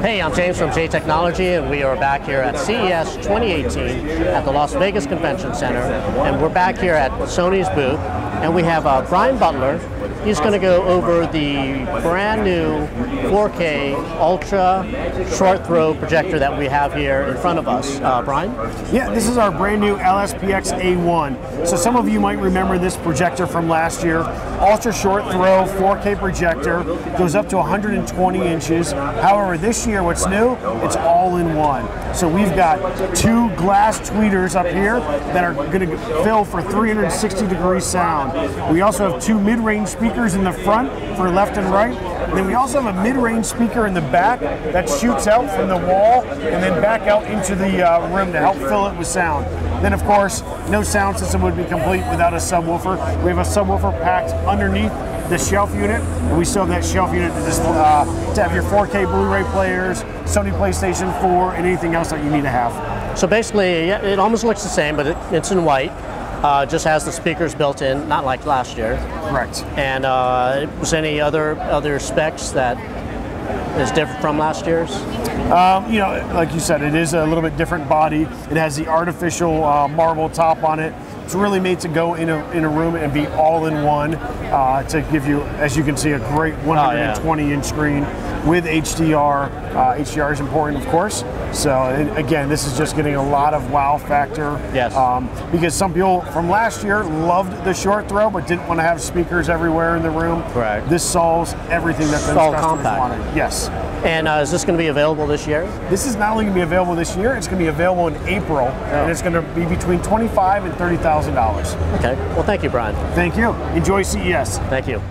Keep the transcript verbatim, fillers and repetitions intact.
Hey, I'm James from J Technology, and we are back here at C E S twenty eighteen at the Las Vegas Convention Center, and we're back here at Sony's booth, and we have uh, Brian Butler. He's going to go over the brand new four K ultra short throw projector that we have here in front of us. Uh, Brian? Yeah, this is our brand new L S P X A one. So some of you might remember this projector from last year. Ultra short throw four K projector, goes up to one hundred twenty inches. However, this year, what's new? It's all in one. So we've got two glass tweeters up here that are going to fill for three hundred sixty degree sound. We also have two mid-range speakers in the front for left and right. And then we also have a mid-range speaker in the back that shoots out from the wall and then back out into the uh, room to help fill it with sound. Then, of course, no sound system would be complete without a subwoofer. We have a subwoofer packed underneath the shelf unit, and we still have that shelf unit to, just, uh, to have your four K Blu-ray players, Sony PlayStation four, and anything else that you need to have. So basically, yeah, it almost looks the same, but it, it's in white. Uh, just has the speakers built in, not like last year. Correct. And uh, was any other other specs that is different from last year's? Um, you know, like you said, it is a little bit different body. It has the artificial uh, marble top on it. It's really made to go in a, in a room and be all in one uh, to give you, as you can see, a great one hundred twenty inch screen with H D R. Uh, H D R is important, of course. So it, again, this is just getting a lot of wow factor. Yes. Um, because some people from last year loved the short throw but didn't want to have speakers everywhere in the room. Correct. This solves everything that those customers wanted. Yes. And uh, is this going to be available this year? This is not only going to be available this year, it's going to be available in April, yeah. And it's going to be between twenty-five thousand dollars and thirty thousand dollars. Okay. Well, thank you, Brian. Thank you. Enjoy C E S. Thank you.